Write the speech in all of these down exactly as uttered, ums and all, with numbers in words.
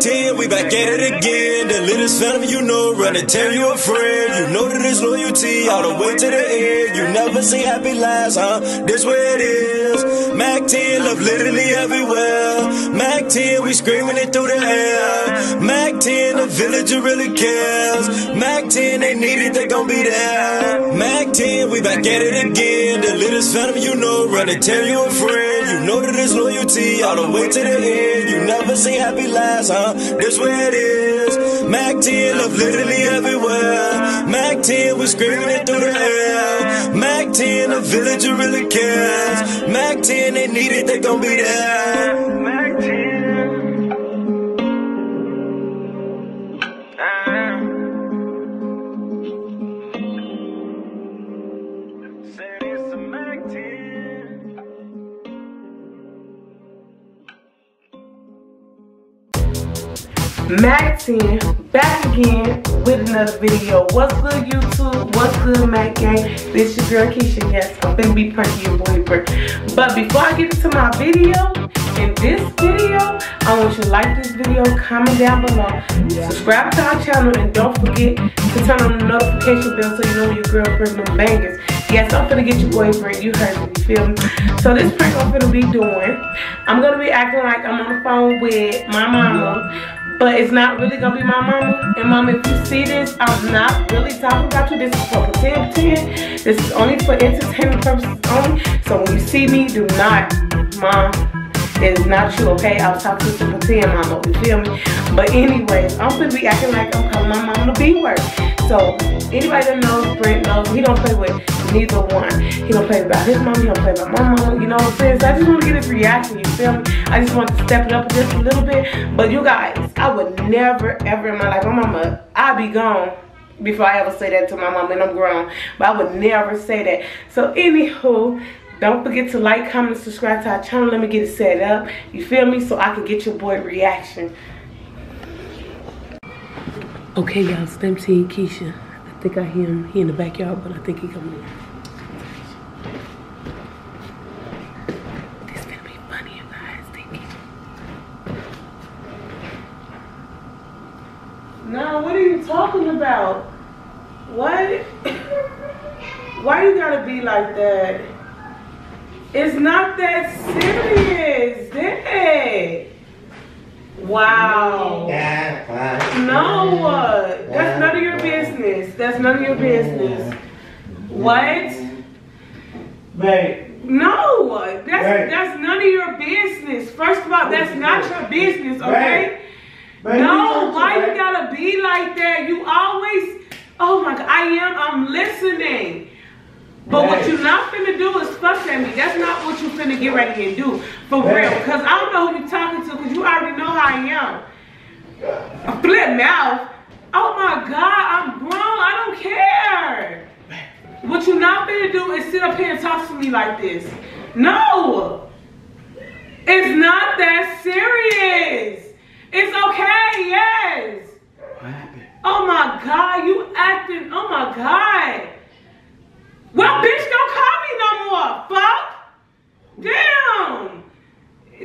Mac ten, we back at it again. The littlest family you know, run and tell you a friend. You know that it's loyalty all the way to the end. You never see happy lives, huh? This where it is. Mac ten, love literally everywhere. Mac ten, we screaming it through the air. Mac ten, the villager really cares. Mac ten, they need it, they gon' be there. Mac ten, we back at it again. The littlest family you know, run and tell you a friend. You know that it's loyalty all the way to the end. You never see happy lives, huh? This where it is. Mac ten, love literally everywhere. Mac ten, we screaming it through the air. Mac ten, the villager really cares. Mac ten, they need it, they gon' be there. Mac ten back again with another video. What's good, YouTube? What's good, Mac Gang? This your girl Keisha. Yes, I'm finna be perky and boy perk. But before I get into my video, in this video, I want you to like this video, comment down below, yeah. Subscribe to our channel, and don't forget to turn on the notification bell so you know your girl brings them bangers. Yes, I'm finna get your boy Brent. You heard me, you feel me? So this prank I'm finna be doing, I'm gonna be acting like I'm on the phone with my mama. But it's not really gonna be my mama. And mama, if you see this, I'm not really talking about you. This is for pretend. This is only for entertainment purposes only. So when you see me, do not, mom, it's not you, okay? I was talking to pretend mama, you feel me? But anyways, I'm gonna be acting like I'm calling my mama the B word. So anybody that knows Brent knows he don't play with neither one. He don't play about his mama, he don't play about my mama, you know what I'm saying? So I just wanna get his reaction, you feel me? I just want to step it up just a little bit. But you guys, I would never ever in my life, my mama, I'd be gone before I ever say that to my mama, and I'm grown. But I would never say that. So anywho, don't forget to like, comment, and subscribe to our channel. Let me get it set up, you feel me? So I can get your boy reaction. Okay, y'all, Stamp team Keisha. I think I hear him. He in the backyard, but I think he coming in. No, what are you talking about? What? Why you gotta be like that? It's not that serious, did it? Wow. No, that's none of your business. That's none of your business. What? Babe. No, that's, that's none of your business. First of all, that's not your business, okay? Baby, no, why you gotta be like that? You always, oh my God, I am, I'm listening. But baby, what you're not finna do is fuss at me. That's not what you finna get right here and do. For baby, real, because I don't know who you're talking to, because you already know how I am. A flip mouth. Oh my God, I'm grown, I don't care. What you're not finna do is sit up here and talk to me like this. No, it's not that serious. It's okay, yes. What happened? Oh my God, you acting, oh my God. Well, bitch, don't call me no more, fuck. Damn.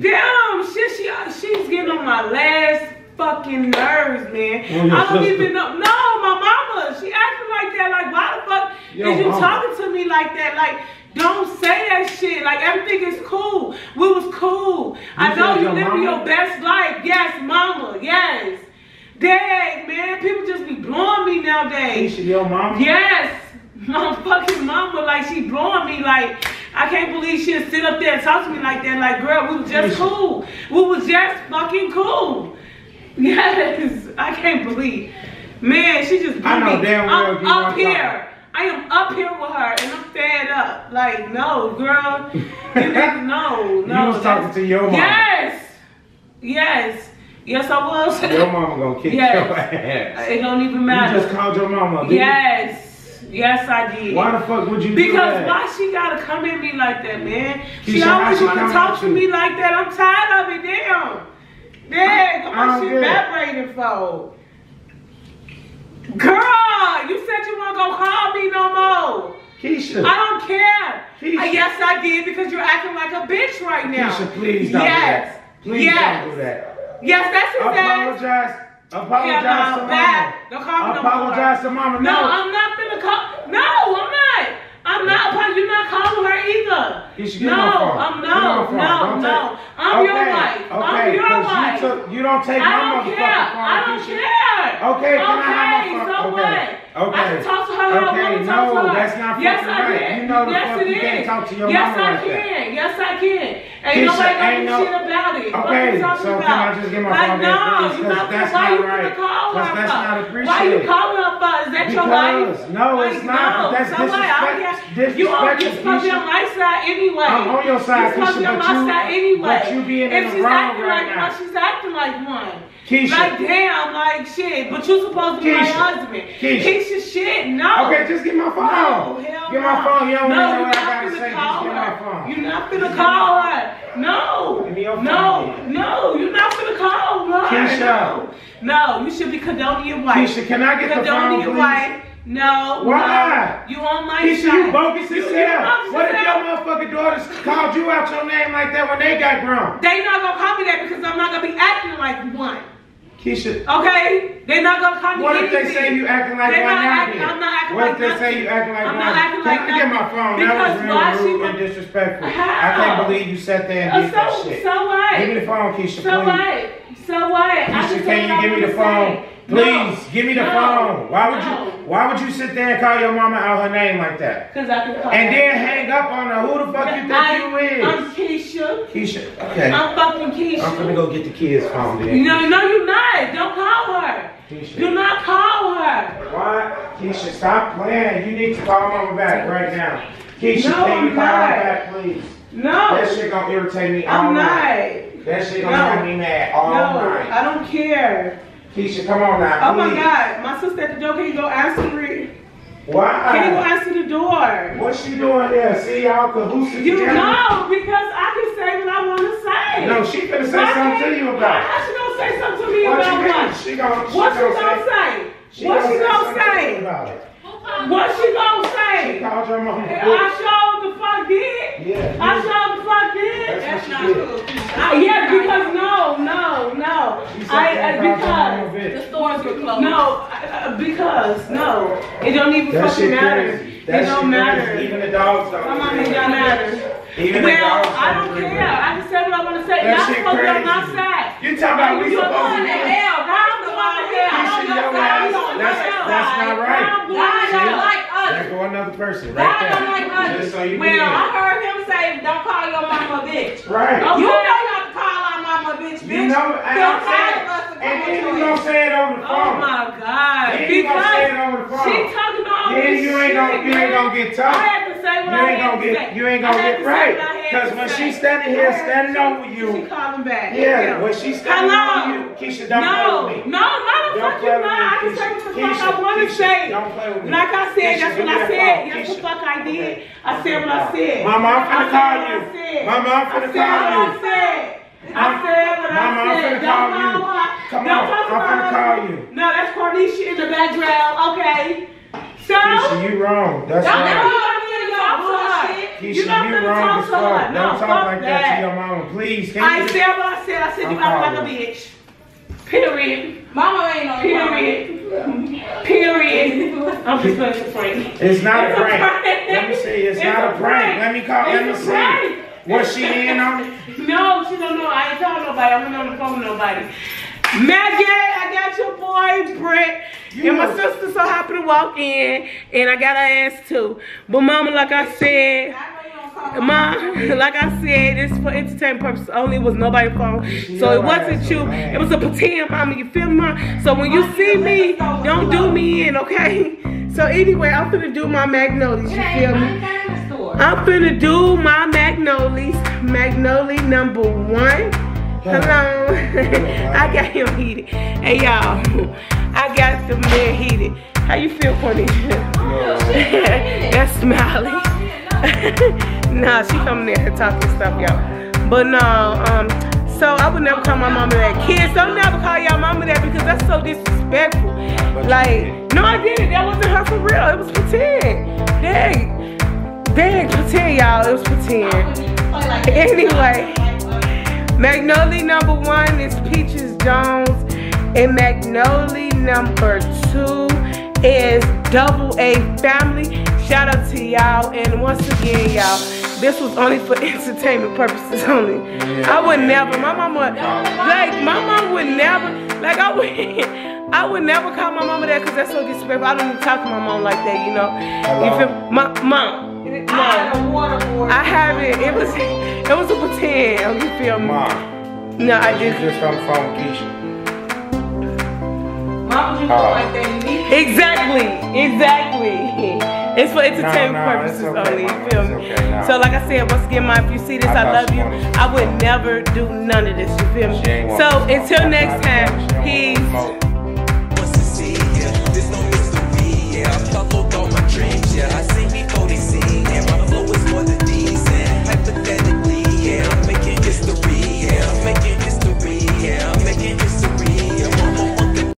Damn, shit, she, she's getting on my last fucking nerves, man. I don't even know, no, my mama, she acting like that, like why the fuck is you talking to me like that? Like, don't say that shit. Like, everything is cool. We was cool. You I know you living your best life. Yes, mama. Yes. Dang, man. People just be blowing me nowadays. Keisha, your mama? Yes. My fucking mama. Like, she blowing me. Like, I can't believe she'll sit up there and talk to me like that. Like, girl, we was just Keisha. cool. We was just fucking cool. Yes. I can't believe. Man, she just blew I know me. Damn I'm well, up here. Talking. I am up here with her and I'm fed up. Like, no, girl. You didn't know. No. You was talking to your mom. Yes. Yes. Yes, I was. Your mama gonna kick yes. your ass. It don't even matter. You just called your mama. Yes. You? Yes, I did. Why the fuck would you because do that? Because why she gotta come at me like that, man? She, she always wanna talk to me like that. I'm tired of it. Damn. Damn. What she vibrating for? Girl, you said you weren't gonna call me no more. Keisha. I don't care. Keisha. Yes, I did because you're acting like a bitch right now. Keisha, please don't yes. do that. Please yes. don't do that. Yes, that's what I apologize. Apologize yeah, no, to mama. Don't call me no apologize more. to mama. No, no, I'm not gonna call. No, I'm not. I'm not. You're not calling her either. No, I'm not. No, no, no. I'm okay, your wife. Okay, I'm your wife. You, took, you don't take I my don't motherfucking care. phone. I don't Keisha. care. Okay, can okay, I have my phone? So okay. What? Okay. I can talk to her. Okay. I no, talk to her. that's not yes, fucking right. Can. You know the yes, fuck you is. can't talk to your yes, mama like that. Yes, I can. Yes, I can. Ain't nobody gonna do shit about it. Okay, so about? can I just get my phone back, please? Because that's not right. Because that's not appreciated. Why you calling her for? Is that your wife? No, it's not. That's disrespect. You on your side anyway. I'm on your side, Keisha, but you, on my side anyway. But you being in the wrong right now. If she's acting like one, she's acting like one. Keisha. Like, damn, like, shit. But you're supposed to be my husband. Keisha. Keisha, shit, no. Okay, just get my phone. Get my phone. You don't know what I gotta say. Just get my phone. You're not gonna call her. No, no, no, you're not gonna call her. Keisha. No, no, you should be condoning your wife. Keisha, can I get the phone, your please? Wife. No, why? No. You on my Keisha, side. Keisha, you bogus as hell. What if your motherfucking daughters called you out your name like that when they got grown? They not gonna call me that because I'm not gonna be acting like one. Keisha. Okay? They're not gonna call me What if anything. they say you acting like they're one now? I'm not acting what like What if they nothing. say you acting like I'm one? I'm not acting like that. Get my phone. Because that was really rude and disrespectful. How? I can't believe you sat there and did uh, so, that shit. So what? Give me the phone, Keisha, so please. What? So what? Keisha, can you give me the phone? Please, no. give me the no. phone. Why would no. you Why would you sit there and call your mama out her name like that? Because I can call And her. then hang up on her. Who the fuck you think I, you is? I'm Keisha. Keisha, okay. I'm fucking Keisha. I'm gonna go get the kids' phone then. No, no, you're not. Don't call her. Keisha. Do not call her. Why? Keisha, stop playing. You need to call mama back right now. Keisha, no, can you I'm call not. her back, please? No. That shit gonna irritate me all I'm night. not. That shit gonna no. make me mad all no, night. I don't care. Keisha, come on now. Oh please. my God, my sister at the door. Can you go answer it? Why? Can you go answer the door? What's she doing there? See y'all caboosing You together? know, because I can say what I want to say. No, she finna say why something to you about it. How she gonna say something to me what about what? She gonna, she what she gonna say? She what she gonna say? What she gonna say? She called your mama. I showed the fuck did. Yeah. I showed the fuck did. That's, That's not cool. I, yeah, because no, no, no. I, I because the stores were closed. No, I, because no, it don't even that fucking matter. It don't matter. Crazy. Even the dogs don't. My mom, it don't matter. Even well, I don't care. Crazy. I can say what I want to say. Y'all supposed to be on my side. You talking about we supposed to be on hell? How the fuck hell? That's not right. Why not like us? There go another person right there. Why not like us? Just so you well, I heard him say, "Don't call your mama a bitch." Right. You know how to call our mama a bitch, bitch. You know, don't call us a bitch. And then you gonna say it on the phone. Oh my God. Because she talking about all this shit. You ain't gonna get tough. You ain't gonna get, you ain't gonna get right, cause when she's standing here, standing over you, she calling back. Yeah, when she's standing over you, Keisha, don't play with me. No, no, motherfucker, no, I can say what the fuck I want to say. Like I said, that's what I said. That's the fuck I did. I said what I said. Mama, I'm finna call you. Mama, I'm finna call you. I said what Mama, I said. I'm don't call you. her. Come don't on, I'm finna call you. No, that's Cornisha in the background. Okay, so Keisha, you wrong. That's right. Keisha, you are wrong as fuck. No, don't talk like that. that to your mama, please. Can I you said what I said. I said you act like a bitch. Period. Mama ain't no Period. Mama. Period. I'm just going to prank. It's not it's a prank. prank. Let me see. It's, it's not a prank. prank. Let me call. It's let me see. Prank. Was she in on it? No, she don't know. I ain't telling nobody. I wasn't on the phone with nobody. Maggie, I got your boy Brent, you and my sister so happy to walk in, and I got her ass too. But mama, like I said, mom, like I said, it's for entertainment purposes only. It was nobody's phone, so it wasn't you. It was a pretend, mama. You feel me? So when you see me, don't do me in, okay? So anyway, I'm finna do my magnolias. You feel me? I'm finna do my magnolias. Magnolia number one. Hello. I got him heated. Hey y'all, I got the man heated. How you feel, Cornisha? That's Smiley. Nah, she coming in here talking stuff, y'all. But no, um, so I would never call my mama that. Kids, don't never call y'all mama that because that's so disrespectful. Like, no, I didn't. That wasn't her for real. It was pretend. Dang, dang, pretend, y'all. It was pretend. Anyway. Magnolia number one is Peaches Jones, and Magnolia number two is Double A Family. Shout out to y'all, and once again, y'all, this was only for entertainment purposes only. I would never, my mama, like my mom would never, like I would. I would never call my mama that because that's so disrespectful. I don't even talk to my mom like that, you know. Hello. You feel my mom? Mom, I haven't. It was, it was a pretend. You feel me? Mom. No, I didn't. Just on the phone with Keisha. Why would you go like that? Exactly, exactly. It's for entertainment no, no, purposes okay, only, you feel me? Okay, no. So like I said, once again, Mom, if you see this, I, I love you. I would never do none of this, you feel me? So until next time, peace.